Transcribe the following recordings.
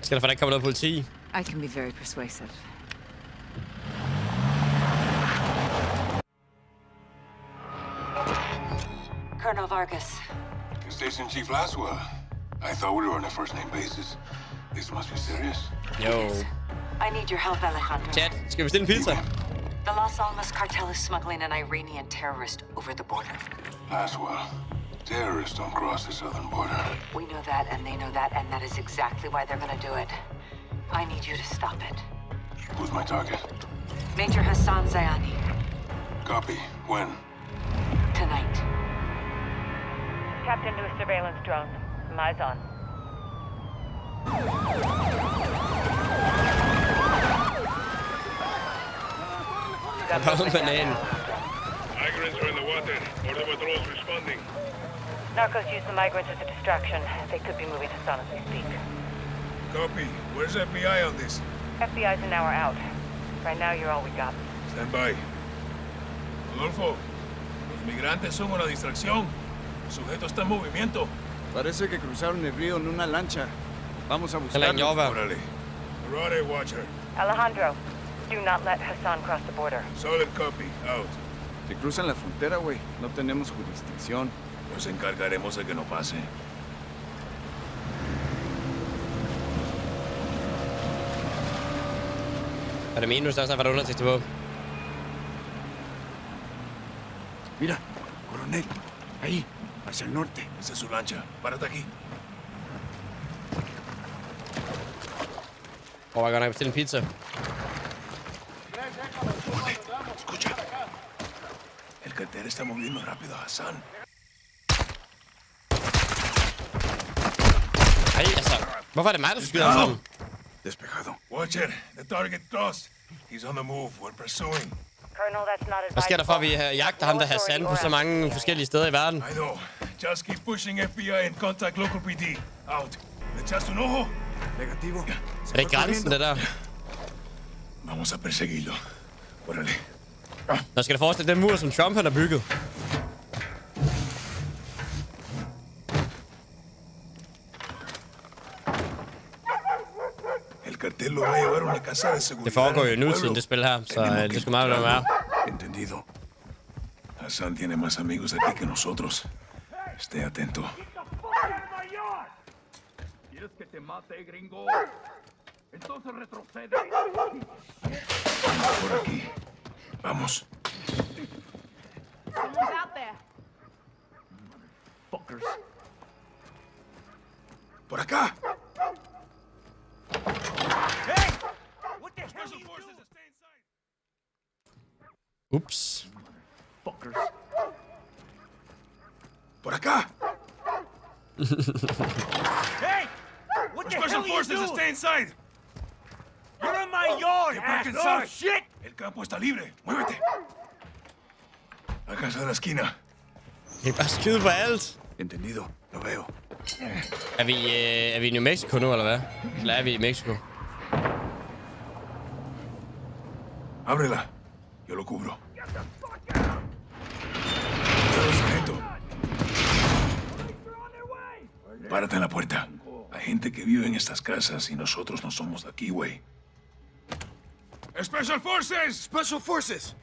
Ska falla kameran politi. I can be very persuasive. Colonel Vargas. Station Chief Laswell. I thought we were on a first-name basis. This must be serious. Yo. I need your help, Alejandro. Chat, ska vi ställa en pizza? The Las Almas cartel is smuggling an Iranian terrorist over the border. Laswell, terrorists don't cross the southern border. We know that, and they know that, and that is exactly why they're gonna do it. I need you to stop it. Who's my target? Major Hassan Zayani. Copy. When? Tonight. Tapped into a surveillance drone. I'm eyes on. Migrants are in the water. Border patrols responding. Narcos use the migrants as a distraction. They could be moving to San as we speak. Copy. Where's FBI on this? FBI's an hour out. Right now, you're all we got. Stand by. Rodolfo, los migrantes son una distracción. El sujeto está en movimiento. Parece que cruzaron el río en una lancha. Vamos a buscarlo. Rode Watcher. Alejandro, do not let Hassan cross the border. Solid copy. Out. Si cruzan la frontera, güey, no tenemos jurisdicción. Nos encargaremos de que no pase. Para mí no estás a favor de este tipo. Mira, coronel, ahí, hacia el norte. Esa es su lancha. Párate aquí. Oh, I gotta bestellen Pizza. Oye, escucha. El cartel está moviendo rápido a Hassan. Ahí, Hassan. Hvorfor det mig, der skyder ham? Despejado. Watcher, the target crossed. He's on the move. We're pursuing. Colonel, that's not advisable. Hvad sker der for, at vi jagter ham, der Hassan på så mange forskellige steder i verden? I know. Just keep pushing FBI and contact local PD. Out. Le echas un ojo. Negativo. ¿Es de grænsen, det der? Vamos a perseguirlo. Órale. Nå skal du forestille den mur, som Trump han har bygget. Det foregår jo i nutiden, det spil her, så det skal meget være. Entendido. Hassan tiene más amigos aquí que nosotros. Esté atento. ¿Quieres que te mate, gringo? Entonces retrocede. Por aquí. Vamos. Someone's out there. Fuckers. Por acá. Hey! What the hell do you do? Oops. Fuckers. Por acá. Hey! What the special forces are stay inside. You're on my yard. Get back inside. Oh, shit. El campo está libre. Muévete. La casa de la esquina. Jeg bare skyder på alt. Entendido. Lo veo. Er vi i New Mexico nu eller hvad? Eller er vi i Mexico? Ábrela. Yo lo cubro. Párate en la puerta. Hay gente que vive en estas casas y nosotros no somos de aquí, güey. Special Forces! Special Forces!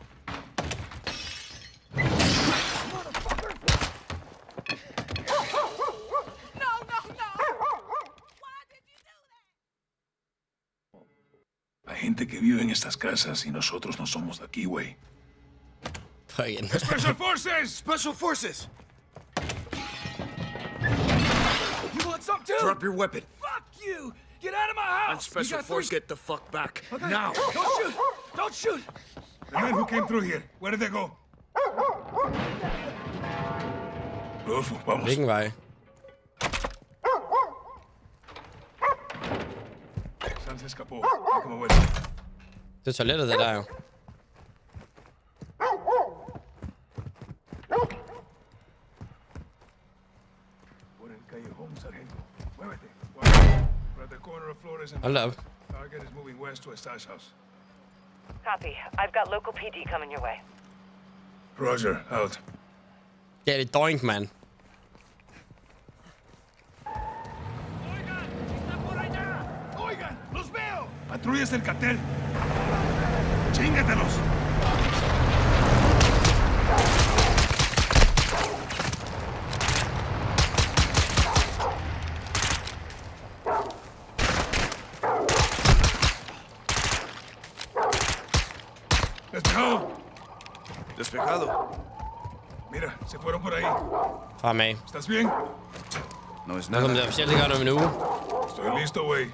Hay gente que vive en estas casas y nosotros no somos de aquí, güey. Special Forces! Special Forces! Drop your weapon. Fuck you! Get out of my house! On special force, get the fuck back. Okay. Now! Don't shoot! Don't shoot! The men who came through here, where did they go? Rodolfo, vamos. Regenwei. San se escapó. Como vuelve. Det toilettet, det der jo. Hold up. Target is moving west to a stash house. Copy. I've got local PD coming your way. Roger. Out. Get it doink, man. destruyes el cartel. ¡Chíngatelos! ¡Despejado! Despejado. Mira, se fueron por ahí. Amén. ¿Estás bien? No es nada. Estoy listo, güey.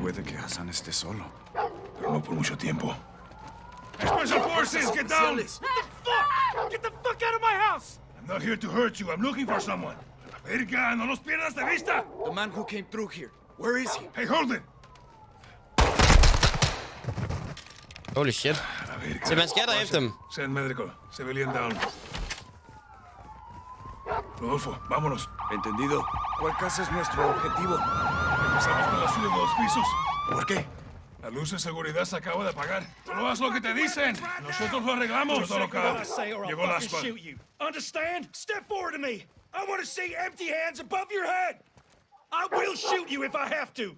Puede que Hassan esté solo, pero no por mucho tiempo. Special forces, get down! What the fuck? Get the fuck out of my house! I'm not here to hurt you. I'm looking for someone. La verga, no los pierdas de vista. The man who came through here. Where is he? Hey, hold it! Holy shit. Se mijn scherder heeft hem. Send medical. Civilian down. Rodolfo, vámonos. Entendido. ¿Cuál casa es nuestro objetivo? Empezamos con la suya de 2 pisos. ¿Por qué? La luz de seguridad se acaba de apagar. ¡Tú no haz lo que te dicen! ¡Nosotros lo arreglamos! ¡Todo local! Llegó Laswell. ¿Understand? Step forward to me. I want to see empty hands above your head. I will shoot you if I have to.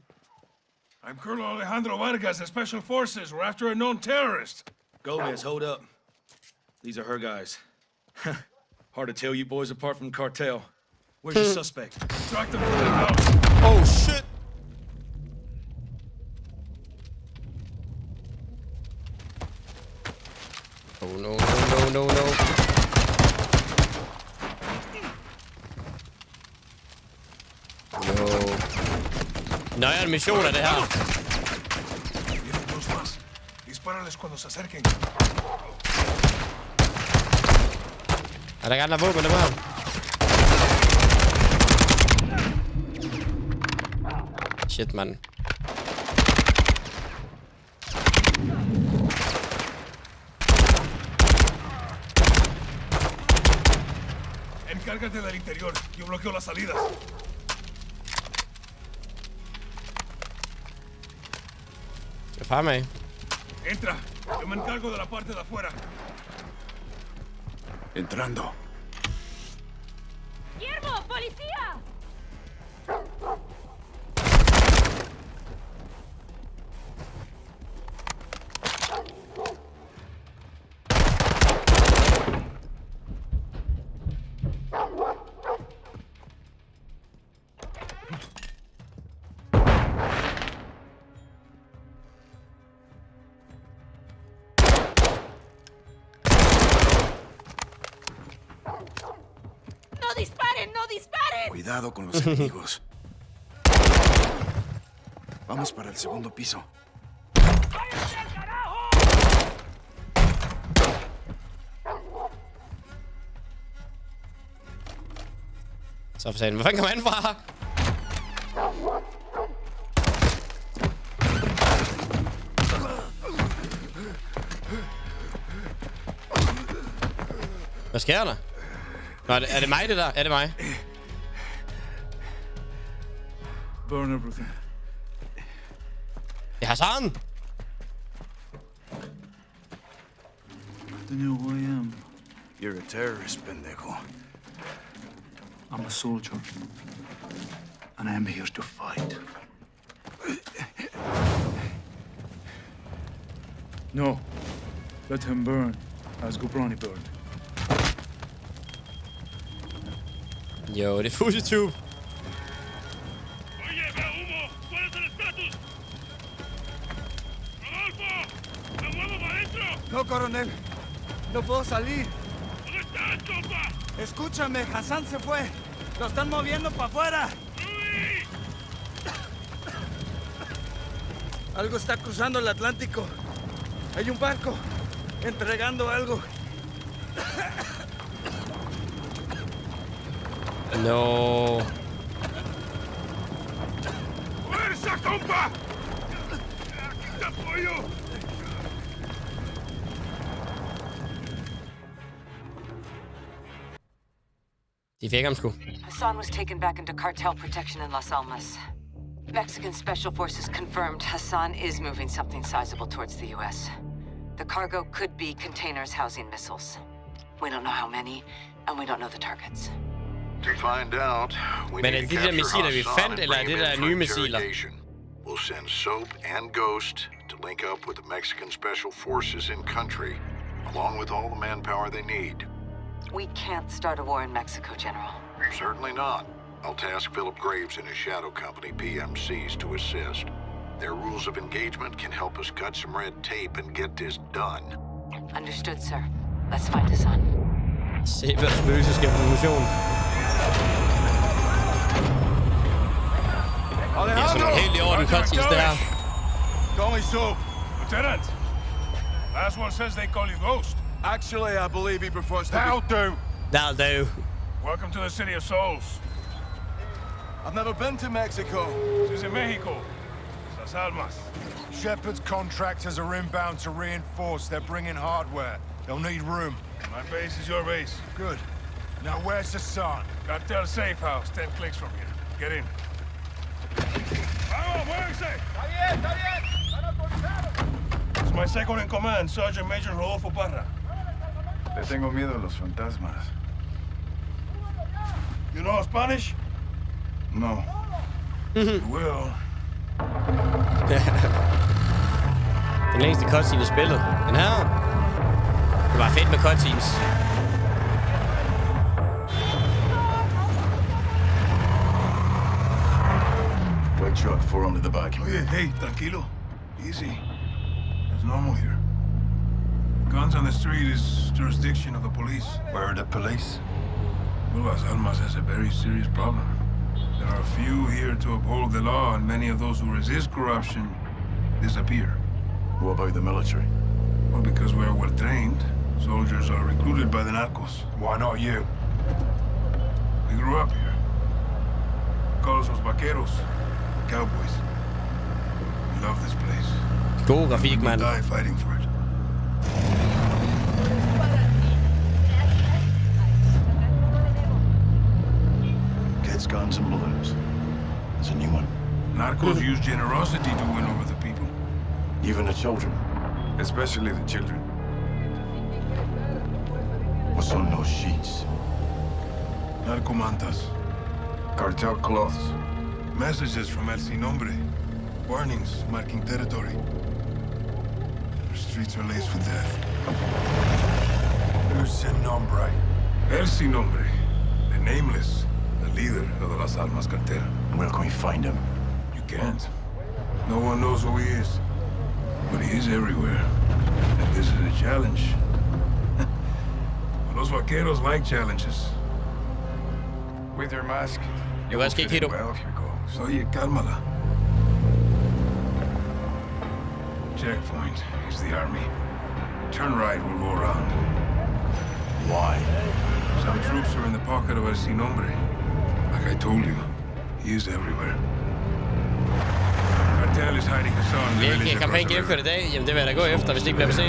I'm Colonel Alejandro Vargas, the Special Forces. We're after a known terrorist. Gomez, hold up. These are her guys. Hard to tell you boys apart from cartel. Where's your suspect? Track them to the house. Oh, shit. Oh, no, no, no, no, no. No hay admisión, deja. Vienen 2 más. Dispárales cuando se acerquen. Arreglar la bomba, le va. Shit, man. Encárgate del interior. Yo bloqueo las salidas. Fame. Entra, yo me encargo de la parte de afuera. Entrando. ¡Hiervo, policía! Cuidado con los enemigos. Vamos para el 2º piso. Så for sagen, hvor fanden kom han fra? Hvad sker der? Nå, er det mig det der? Er det mig? Burn everything. Hassan! I don't know who I am. You're a terrorist, pendejo. I'm a soldier. And I'm here to fight. No. Let him burn. As Gobrani burned. Yo, the Fuji tube. No, coronel. No puedo salir. ¿Dónde estás, compa? Escúchame, Hassan se fue. Lo están moviendo para afuera. ¡Luis! Algo está cruzando el Atlántico. Hay un barco entregando algo. No. ¡Fuerza, compa! ¡Aquí te apoyo! Hassan was taken back into cartel protection in Las Almas. Mexican Special Forces confirmed Hassan is moving something sizable towards the U.S. The cargo could be containers housing missiles. We don't know how many, and we don't know the targets. To find out, we need to capture Hassan and bring him in for interrogation. We'll send Soap and Ghost to link up with the Mexican Special Forces in country, along with all the manpower they need. We can't start a war in Mexico, General. Certainly not. I'll task Philip Graves and his Shadow Company PMCs to assist. Their rules of engagement can help us cut some red tape and get this done. Understood, sir. Let's find Hassan. Se hvad spøgelses gennem illusionen. Det som en helt i orden kontekst det her. Call me Soap. Lieutenant! Laswell says they call you Ghost. Actually, I believe he prefers to That'll do. Welcome to the City of Souls. I've never been to Mexico. She's in Mexico. Las Almas. Shepard's contractors are inbound to reinforce. They're bringing hardware. They'll need room. My base is your base. Good. Now where's Hassan? Cartel safe house, 10 clicks from here. Get in. Vamos, muévese! Está bien. It's my second in command, Sergeant Major Rodolfo Parra. Le tengo miedo a los fantasmas. You know Spanish? No. Well. Den længste cutscene i spillet. Den her. Det var fedt med cutscenes. One shot, 4 under the back. Hey, tranquilo. Easy. It's normal here. Guns on the street is jurisdiction of the police. Where are the police? Well, Las Almas has a very serious problem. There are few here to uphold the law, and many of those who resist corruption disappear. What about the military? Well, because we're well-trained, soldiers are recruited by the narcos. Why not you? We grew up here. Calls us vaqueros, cowboys. We love this place. Go, Rafik, man. We die fighting for it. Guns and balloons. There's a new one. Narcos use generosity to win over the people. Even the children. Especially the children. What's on those sheets? Narcomantas. Cartel cloths. Messages from El Sin Nombre. Warnings marking territory. The streets are laced with death. El Sin Nombre. El Sin Nombre. The nameless. The leader of the Las Almas cartel. Where can we find him? You can't. No one knows who he is. But he is everywhere. And this is a challenge. Los vaqueros like challenges. With your mask. You ask it, Hiro. Well, here goes. Oye, cálmala. Checkpoint is the army. Turn right, we'll go around. Why? Some troops are in the pocket of El Sin Nombre. Like I told you, he is everywhere. Cartel is hiding Hassan. Hvilken kampagne gennemfører i dag? Jamen det vil jeg da gå efter, hvis det ikke bliver for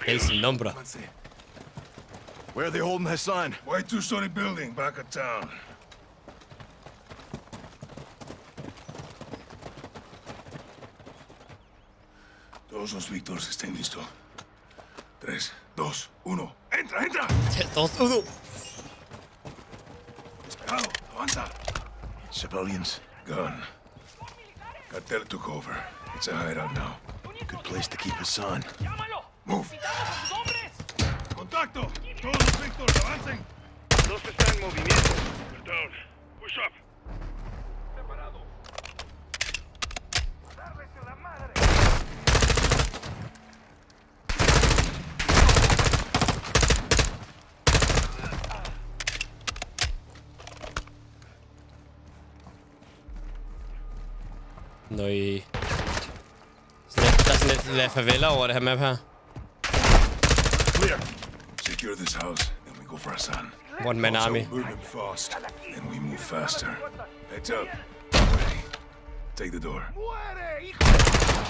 sent. El Sin Nombre. Where are they holding Hassan? White two-story building back of town. Todos los víctores estén listos. 3, 2, 1. ¡Entra, entra! 3, 2, 1. Despegado, avanza. Civilians. Gone. Cartel took over. It's a hideout now. Good place to keep Hassan. Move. Contacto. Todos los víctores avancen. Dos están en movimiento. They're down. Push up. Nøj. Der sådan lidt lad farvel over det her map her. One man army. And we move faster. Heads up. Ready. Take the door.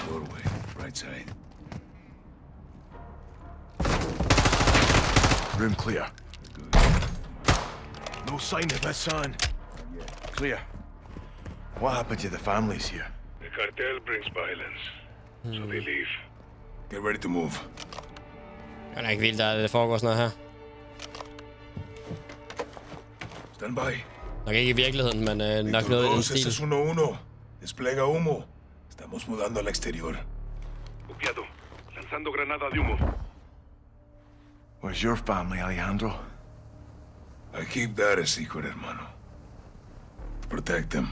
Doorway, right side. Room clear. Good. No sign of Hassan. Clear. What happened to the families here? cartel brings violence, so they leave. Get ready to move. Jeg er ikke vildt, at det foregår sådan noget her. Stand by. Nok ikke I virkeligheden, men nok noget I den stil. Es 1-1. Desplega humo. Estamos mudando al exterior. Copiado. Lanzando granada de humo. Where's your family, Alejandro? I keep that a secret, hermano. Protect them.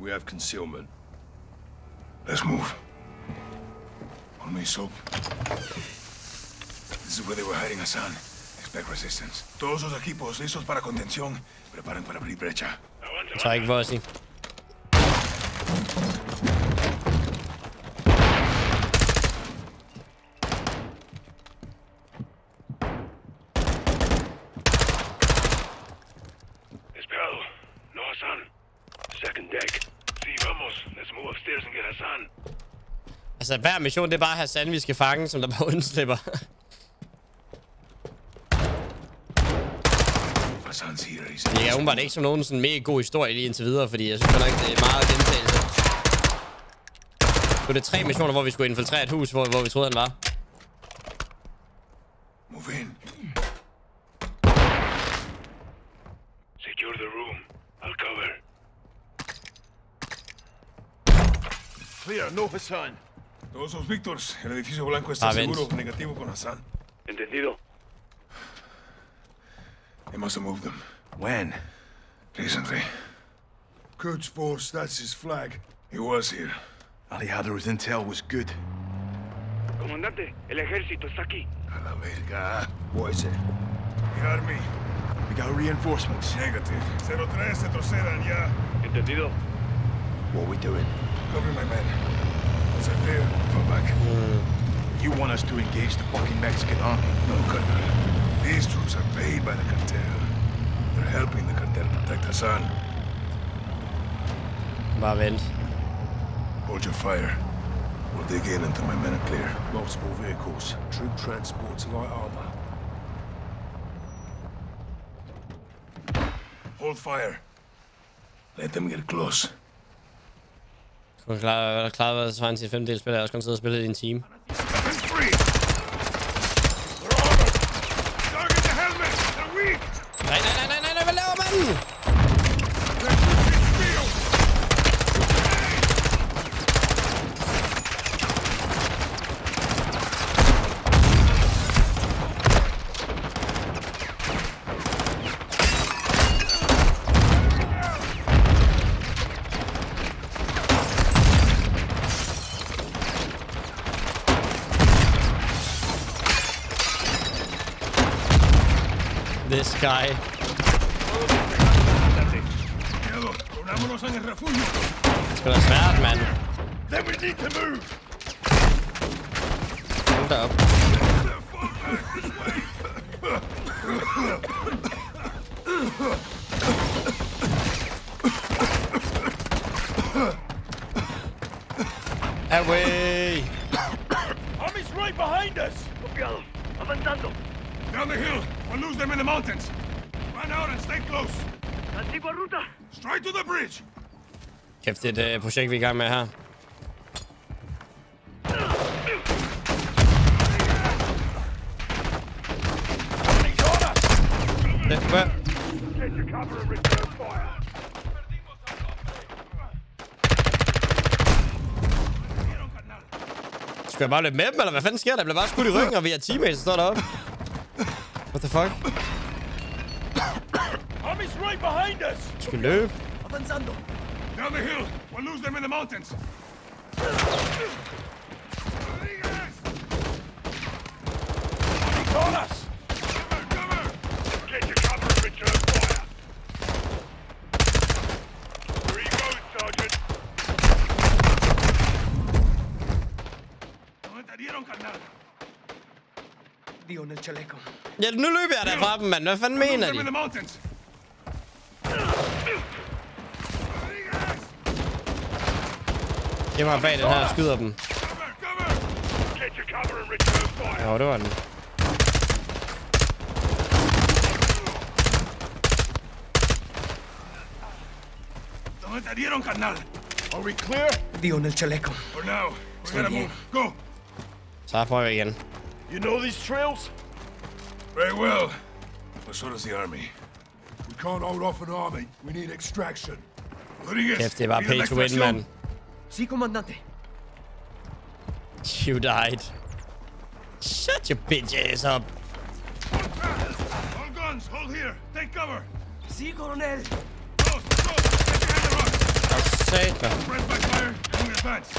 We have concealment. Let's move. On me, Soap. This is where they were hiding Hassan. Expect resistance. Todos sus equipos listos para contención. Preparen para abrir brecha. Zeig was sie. Så hver mission, det bare Hassan, vi skal fange, som der bare undslipper. Det umiddelbart ikke som nogen sådan mega god historie lige indtil videre, fordi jeg synes nok, det er meget gentagelse. Det var 3 missioner, hvor vi skulle infiltrere et hus, hvor vi troede, han var. Move in. Secure the room. I'll cover. Clear, no Hassan. Todos los Víctors, el edificio blanco está seguro. Negativo con Hassan. Entendido. They must have moved them. When? Recently. Kurt's force, that's his flag. He was here. Alejandro's intel was good. Comandante, el ejército está aquí. A la verga. What is it? The army. We got reinforcements. Negative. 03, se trocedan ya. Entendido. What are we doing? Cover my men. You want us to engage the fucking Mexican army? No, Colonel. These troops are paid by the cartel. They're helping the cartel protect Hassan. Marvin. Hold your fire. We'll dig in until my men are clear. Multiple vehicles, troop transports, light armor. Hold fire. Let them get close. Jeg er klar over, at Svein til 5. spiller, jeg også kun sidder og spiller I en time. Nej, hvad laver man? Guy. It's gonna smash, man. Then we need to move. Hold up. Away. Army's right behind us. Avanzando. Down the hill. We'll lose them in the mountains. Run out and stay close. Antigua ruta. Straight to the bridge. Kæft, det projekt, vi I gang med her. Skal jeg bare løbe med dem, eller hvad fanden sker der? Jeg blev bare skudt I ryggen, og vi teammates, der står deroppe. What the fuck? Army's right behind us. Skal løbe. Avanzando. Down the hill. We'll lose them in the mountains. Hold us. Cover. Get your cover, return fire. Where you going, Sergeant? No entendieron, carnal. Ja, nu løber jeg derfra dem, mand. Hvad fanden mener de? Jeg var bag den her og skyder dem. Ja, det var den. Are we clear? Dio nel chaleco. For now. We gotta move. Go. It's halfway again. You know these trails? Very well. But so does the army. We can't hold off an army. We need extraction. Heftig war pay to win, man. Si, Comandante. You died. Shut your bitch ass up. All guns, hold here. Take cover. Si, Colonel. Close, close. Take your hand around. That's safe. Press back fire. We advance.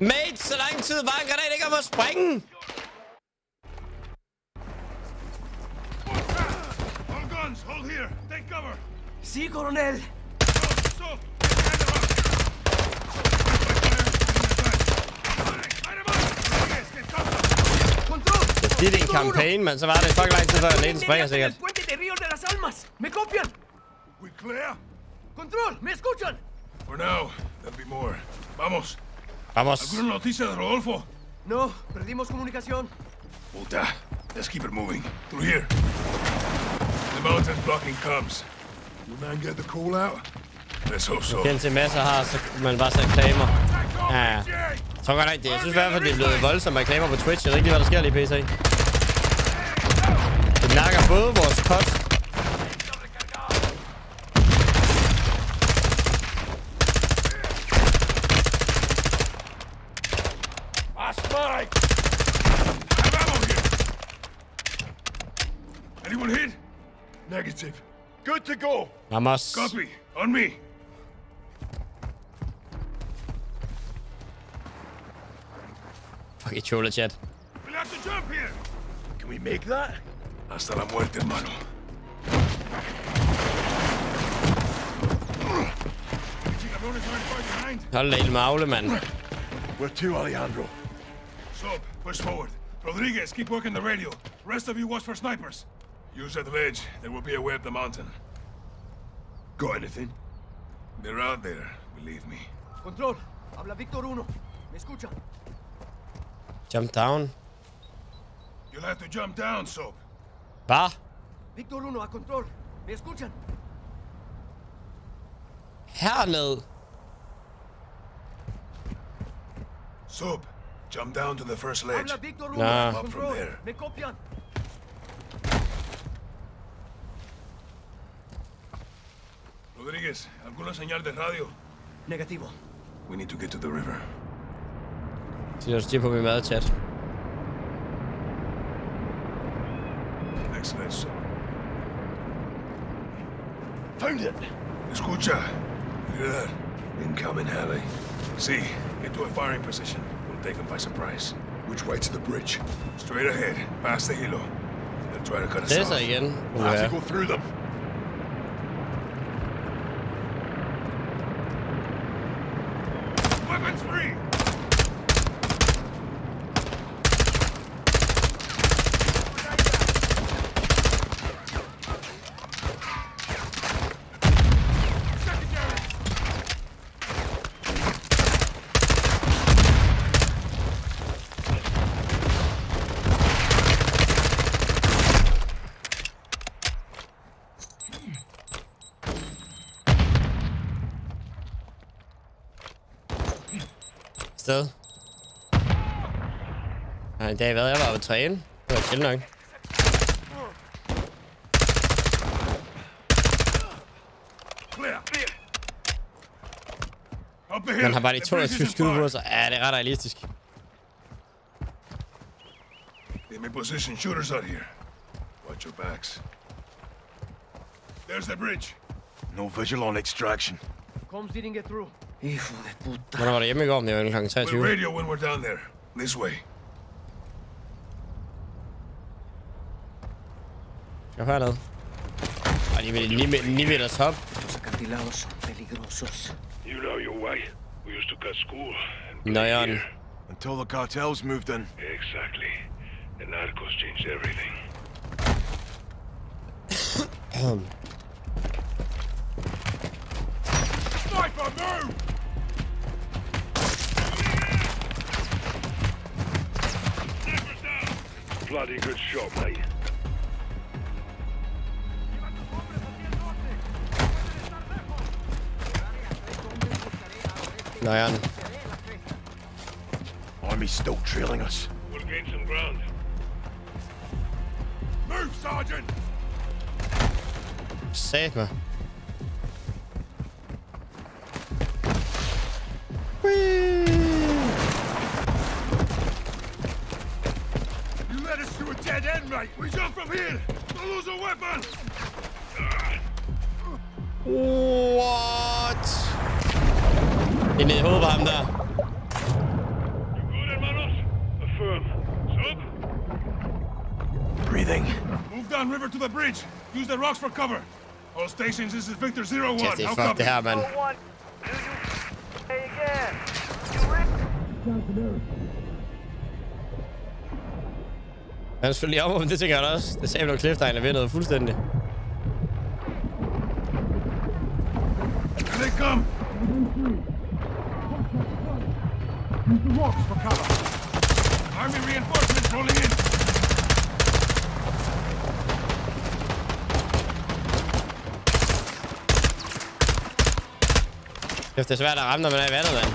Mate, så lang tid var en granat ikke om at springe. All guns, hold here. Take cover. Si, Colonel. Hvis det en kampagne, man, så var det fucking lang tid før den ene springer sikkert. Me copian. We clear. Control, me escuchan. For now, there'll be more. Vamos. Vamos. ¿Alguna noticia de Rodolfo? No, perdimos comunicación. Puta. Let's keep it moving. Through here. The mountain's blocking comms. Will man get the call out? Let's hope so. Den til masser har, så man bare sætter reklamer. Ja. Jeg tror godt nok det. Jeg synes i hvert fald, det er blevet voldsomt reklamer på Twitch. Jeg ved ikke lige, hvad der sker lige PC. Det nakker både vores kost. Anyone hit? Negative. Good to go. Vamos. Copy. On me. Fuck it, Chola Chad. We'll have to jump here. Can we make that? Hasta la muerte, hermano. Hold da ild med Aule, mand. We're two, Alejandro. Sob, push forward. Rodriguez, keep working the radio. Rest of you watch for snipers. Use that ledge. There will be a way up the mountain. Got anything? They're out there. Believe me. Control. Habla Victor Uno. Me escucha. Jump down. You'll have to jump down, Soap. Bah. Victor Uno, a control. Me escuchan. Herned. Soap. Jump down to the first ledge. Nah. Up from there. Rodriguez, alguna señal de radio? Negativo. We need to get to the river. Next ledge, sir. Found it. Escucha. You hear that? Incoming, Halley. See, get to a firing position. Take them by surprise. Which way to the bridge? Straight ahead, past the hilo. They'll try to cut us off. There's again. We'll have to go through them. Weapons free! Sted. Nej, i dag hvad jeg var på træne. Det var chill nok. Man har bare de 220 skud på sig. Ja, det er ret realistisk. Enemy position shooters out here. Watch your backs. There's the bridge. No visual on extraction. Combs didn't get through. Hijo de puta. Hvornår var det hjemme i går, om det var en klokken 23? We'll radio when we're down there. This way. Skal jeg hernede? Ej, de vil os op. You know your way. We used to cut school. Nøjeren. Until the cartels moved in. Exactly. The narcos changed everything. Sniper, move! bloody good shot, mate. Nyan. Army's still trailing us. We'll gain some ground. Move, Sergeant! Save me. Whee! You led us to a dead end, mate. We jump from here. Don't lose a weapon. What? In the hole behind there. Good, hermanos. Affirm. Sub. Breathing. Move down river to the bridge. Use the rocks for cover. All stations, this is Victor 01. How come? How man. Hey again. Han er selvfølgelig oppe, men det tænker jeg også. Det sagde vi nok kliftegnet ved noget fuldstændig. Here they come. Use the rocks for cover. Army reinforcements rolling in. Det er svært at ramme, når man er i vandet, mand.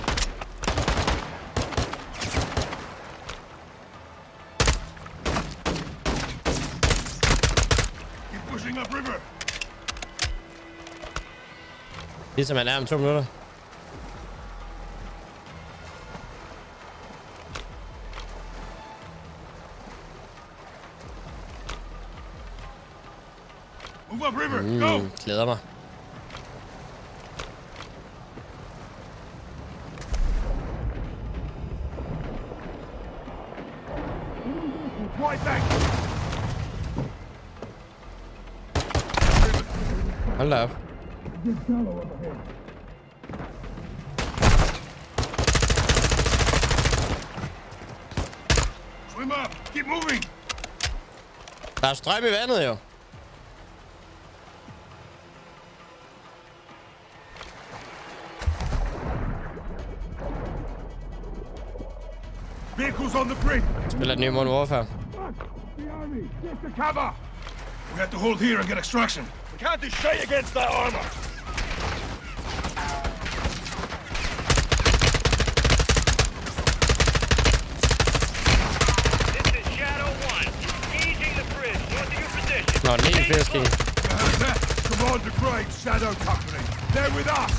Ligesom man er om 2 minutter. Move up river, go! Glæder mig. Hold da op. Der er strøm i vandet jo. Spiller den nye Modern Warfare. We have to hold here and get extraction. We can't do shit against that armor. This is Shadow 1. Engaging the bridge. North of your position. No, need fisking. Commander Graves, Shadow Company. They're with us.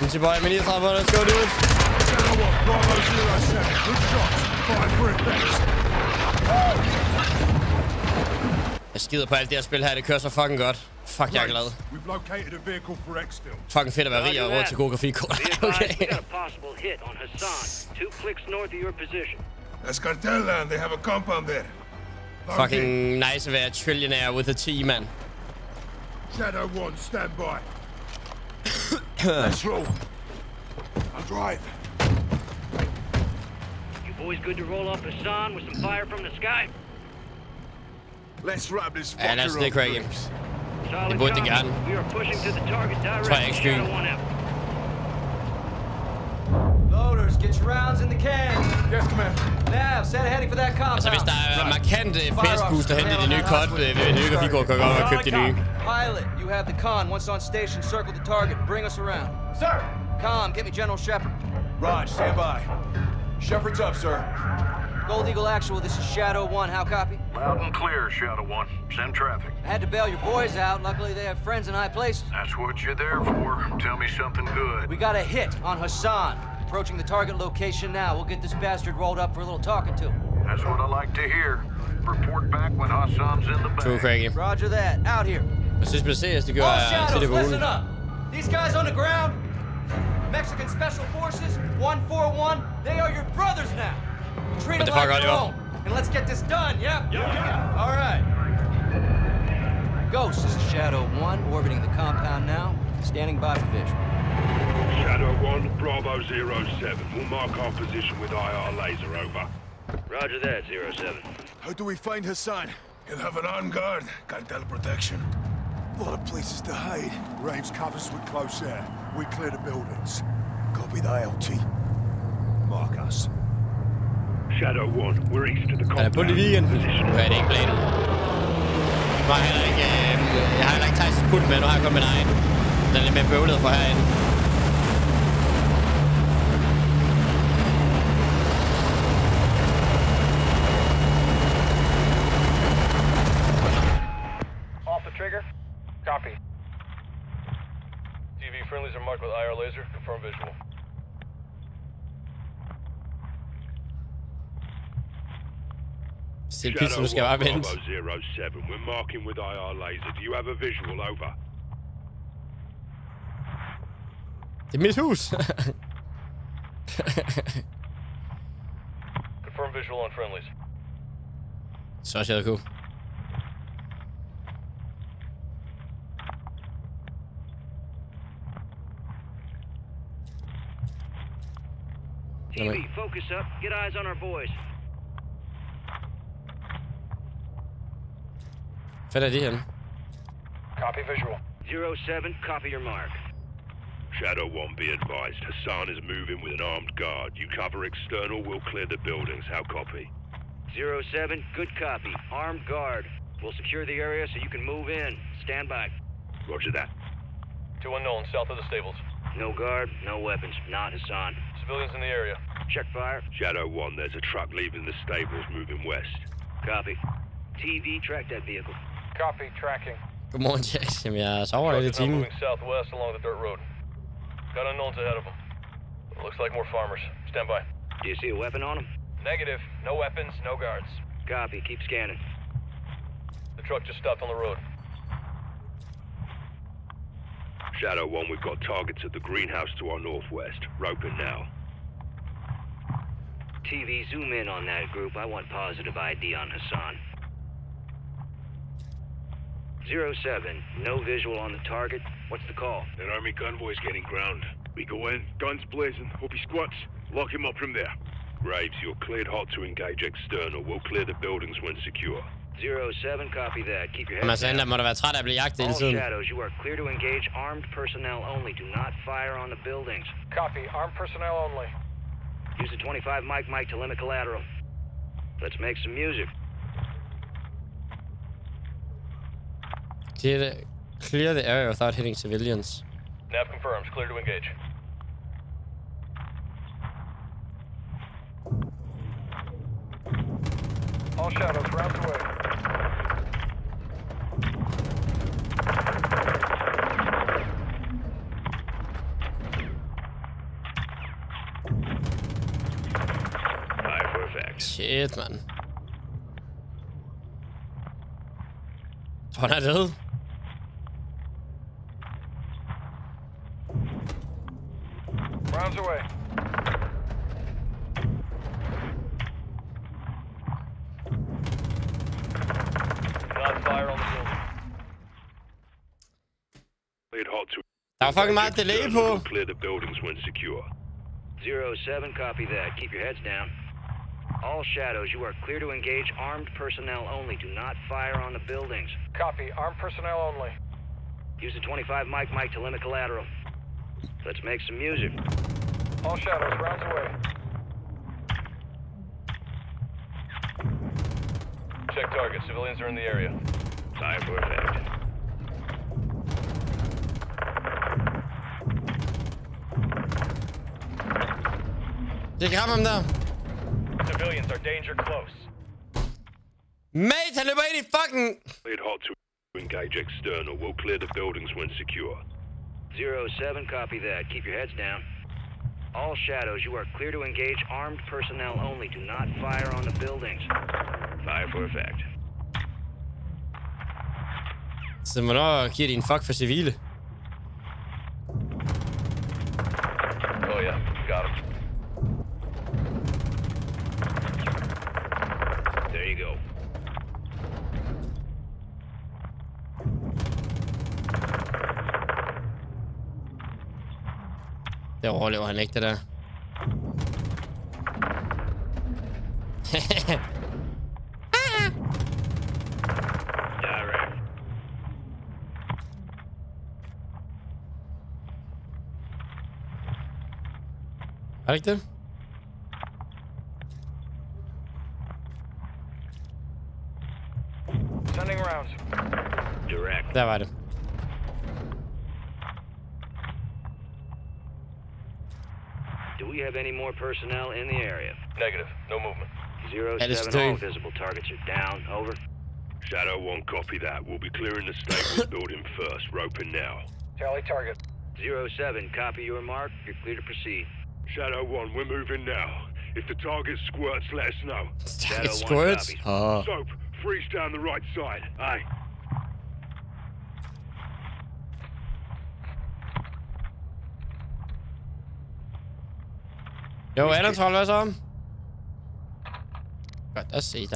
Let's go, dude. Shadow 1, Bravo 07. Good shots. Five for effects. Jeg skider på alt det her spil her, det kører så fucking godt. Fuck, jeg er glad. Fucking fedt at være rig og råd til gode grafikkort. Okay. Fucking nice at være trillionaire with a T, man. Shadow 1, stand by. Let's roll. I'll drive. You boys good to roll up Hassan with some fire from the sky? Let's wrap this fucker up. Nick Williams. He bought the gun. We are pushing to the target directly. Loaders, get your rounds in the can. Yes, commander. Now, set heading for that compound. Altså, hvis der er markante FPS-boost at hente i det nye kort, vil det nye grafikkort kan godt have købt det nye. Pilot, you have the con. Once on station, circle the target. Bring us around. Sir! Con, get me General Shepard. Raj, stand by. Shepard's up, sir. Gold Eagle Actual, this is Shadow 1. How copy? Loud and clear, Shadow 1. Send traffic. I had to bail your boys out. Luckily, they have friends in high places. That's what you're there for. Tell me something good. We got a hit on Hassan. Approaching the target location now. We'll get this bastard rolled up for a little talking to him. That's what I like to hear. Report back when Hassan's in the bag. True, Craigie. Roger that. Out here. This is Mercedes to go out. Listen up. These guys on the ground, Mexican Special Forces, 141, they are your brothers now. Treat them like your own, and let's get this done. Yep. All right. Ghost, this is Shadow 1, orbiting the compound now. Standing by for vision. Shadow 1, Bravo 07. We'll mark our position with IR laser over. Roger that, 07. How do we find Hassan? He'll have an armed guard. Cartel protection. A lot of places to hide. Graves covers with close air. We clear the buildings. Copy the LT. Mark us. Shadow 1, we're east of the compound. Hvad er det ikke planen? Jeg har heller ikke Thijs' put med, nu har jeg kommet min egen. Den er lidt mere bøvlet for herinde. Off the trigger. Copy. DV friendlies are marked with IR laser. Confirm visual. Shadow 1, Bravo 07, we're marking with IR laser. Do you have a visual? Over. Det er mit hus. Confirm visual on friendlies. Så Shadow Q. TV, focus up. Get eyes on our boys. Hvad er det henne? Copy visual. 07, copy your mark. Shadow 1, be advised. Hassan is moving with an armed guard. You cover external, we'll clear the buildings. How copy? 07, good copy. Armed guard. We'll secure the area so you can move in. Stand by. Roger that. 2 unknown, south of the stables. No guard, no weapons. Not Hassan. Civilians in the area. Check fire. Shadow 1, there's a truck leaving the stables moving west. Copy. TV, track that vehicle. Copy, tracking. Godmorgen, Jax. Jamen, jeg sover hele timen. Moving southwest along the dirt road. Got unknowns ahead of them. Looks like more farmers. Stand by. Do you see a weapon on them? Negative. No weapons, no guards. Copy. Keep scanning. The truck just stopped on the road. Shadow 1, we've got targets at the greenhouse to our northwest. Roping now. TV, zoom in on that group. I want positive ID on Hassan. 07, no visual on the target. What's the call? An army convoy's getting ground. We go in, guns blazing. Hope he squats. Lock him up from there. Graves, you're cleared hot to engage external. We'll clear the buildings when secure. 07, copy that. Keep your head down. All shadows, you are clear to engage armed personnel only. Do not fire on the buildings. Copy, armed personnel only. Use the 25 mic to limit collateral. Let's make some music. Clear the area without hitting civilians. Nav confirms, clear to engage. All shadows, round away. Alright, perfect. Shit, man. What I do? Away. Not fire on the building. Der var fucking meget delay på. Clear the buildings when secure. 07, copy that. Keep your heads down. All shadows, you are clear to engage armed personnel only. Do not fire on the buildings. Copy, armed personnel only. Use the 25 mic to limit collateral. Let's make some music. All shadows, rounds away. Check target. Civilians are in the area. Time for effect. Jeg rammer ham der. Civilians are danger close. Mate, han løber ind I fucking... It's hard to engage external. We'll clear the buildings when secure. 07, copy that. Keep your heads down. All shadows, you are clear to engage armed personnel only. Do not fire on the buildings. Fire for effect. Så hvornår giver de en fuck for civile? Oh yeah, got him. There you go. Det overlever han ikke, det der. Er det ikke det? Där var det. Do we have any more personnel in the area? Negative. No movement. 0-7, all visible targets are down. Over. Shadow 1, copy that. We'll be clearing the stables building first. Roping now. Tally target. 0-7, copy your mark. You're clear to proceed. Shadow 1, we're moving now. If the target squirts, let us know. Shadow squirts? One, Soap, freeze down the right side. Aye. Jo, er der trold også om? Godt at se dig.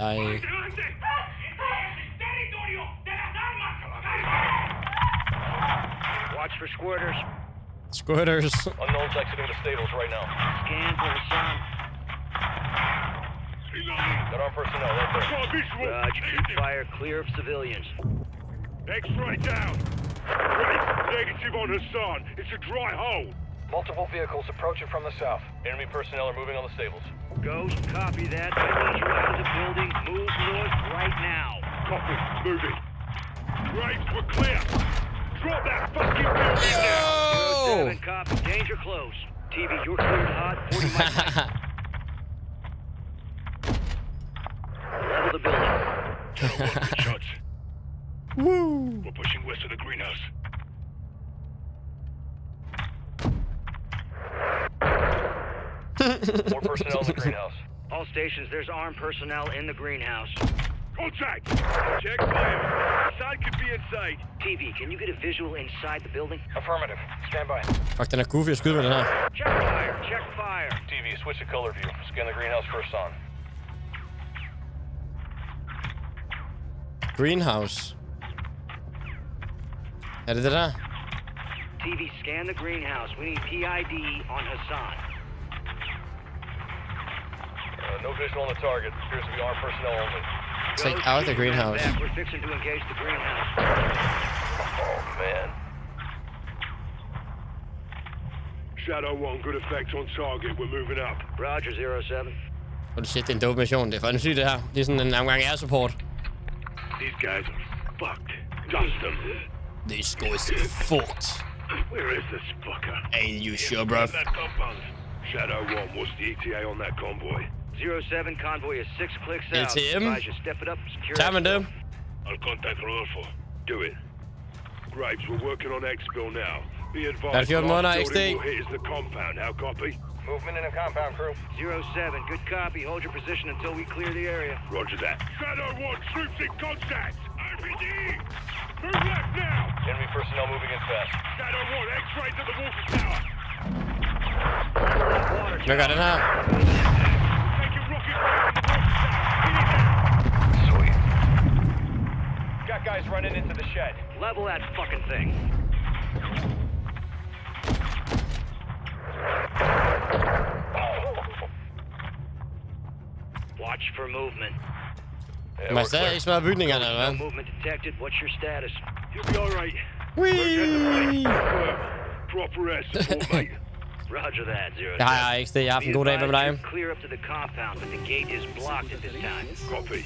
Watch for squirters. Squirters. Unknowns exiting the stables right now. Scan for the sun. Got our personnel right there. Dodge, fire clear of civilians. X-ray down. Race negative on Hassan. It's a dry hole. Multiple vehicles approaching from the south. Enemy personnel are moving on the stables. Ghost, copy that. I need you out of the building. Move north right now. Copy. Moving. Graves, we're clear. Drop that fucking building now. 07, copy. Danger close. TV, you're cleared hot. 40 miles. Level the building. Good shots. Woo. We're pushing west of the greenhouse. More personnel in the greenhouse. All stations, there's armed personnel in the greenhouse. Contact! Check fire. Side could be inside. TV, can you get a visual inside the building? Affirmative. Stand by. Fuck, den er goofy. Jeg skyder med den her. Check fire. Check fire. TV, switch to color view. Scan the greenhouse for Hassan. Greenhouse. Er det det der? TV, scan the greenhouse. We need PID on Hassan. No visual on the target. Appears to be armed personnel only. Take out the greenhouse. We're fixing to engage the greenhouse. Oh man. Shadow 1, good effect on target. We're moving up. Roger, 07. Holy shit, det er en dope mission. Det er fandme sygt det her. Det er sådan en omgang air support. These guys are fucked. Dust them. These guys are fucked. Where is this fucker? Ain't you sure, bruv? Shadow 1, what's the ETA on that convoy? 07, convoy is 6 clicks out. It's him. Step it up, secure. I'll contact Rodolfo. Do it. Graves, we're working on X-Bill now. Be advised, the last building we'll hit is the compound. How copy? Movement in the compound, crew. 07, good copy. Hold your position until we clear the area. Roger that. Shadow 1, troops in contact. RPD! Move left now! Enemy personnel moving in fast. Shadow 1, X-ray to the water tower. Hvad gør den her? Got guys running into the shed. Level that fucking thing. Watch for movement. Man stadig ikke smadret bygningerne, eller hvad? Movement detected. What's your status? You'll be all right. Wee! Proper air support, mate. Roger that, 07. Jeg har ikke det. Jeg har haft en god dag med dig. Clear up to the compound, but the gate is blocked at this time. Copy.